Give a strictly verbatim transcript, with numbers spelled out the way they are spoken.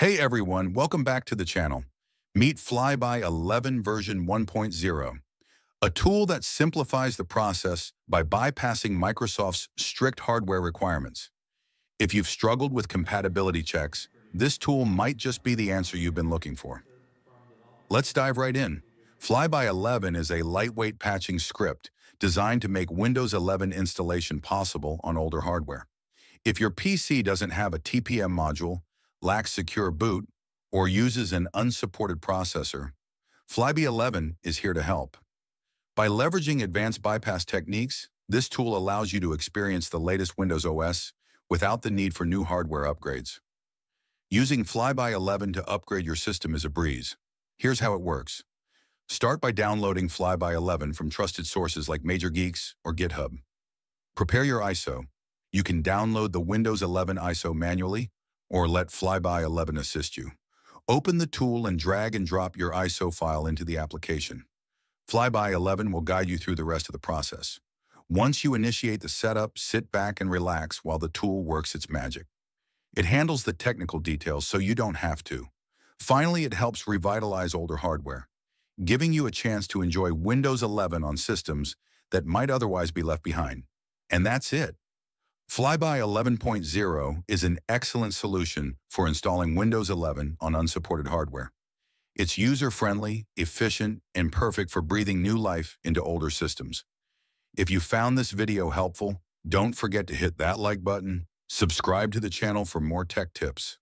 Hey everyone, welcome back to the channel. Meet Flyby eleven version one point zero, a tool that simplifies the process by bypassing Microsoft's strict hardware requirements. If you've struggled with compatibility checks, this tool might just be the answer you've been looking for. Let's dive right in. Flyby eleven is a lightweight patching script designed to make Windows eleven installation possible on older hardware. If your P C doesn't have a T P M module, lacks Secure Boot, or uses an unsupported processor, Flyby eleven is here to help. By leveraging advanced bypass techniques, this tool allows you to experience the latest Windows O S without the need for new hardware upgrades. Using Flyby eleven to upgrade your system is a breeze. Here's how it works. Start by downloading Flyby eleven from trusted sources like Major Geeks or GitHub. Prepare your I S O. You can download the Windows eleven I S O manually, or let Flyby eleven assist you. Open the tool and drag and drop your I S O file into the application. Flyby eleven will guide you through the rest of the process. Once you initiate the setup, sit back and relax while the tool works its magic. It handles the technical details so you don't have to. Finally, it helps revitalize older hardware, giving you a chance to enjoy Windows eleven on systems that might otherwise be left behind. And that's it. Flyby eleven point zero is an excellent solution for installing Windows eleven on unsupported hardware. It's user-friendly, efficient, and perfect for breathing new life into older systems. If you found this video helpful, don't forget to hit that like button, subscribe to the channel for more tech tips.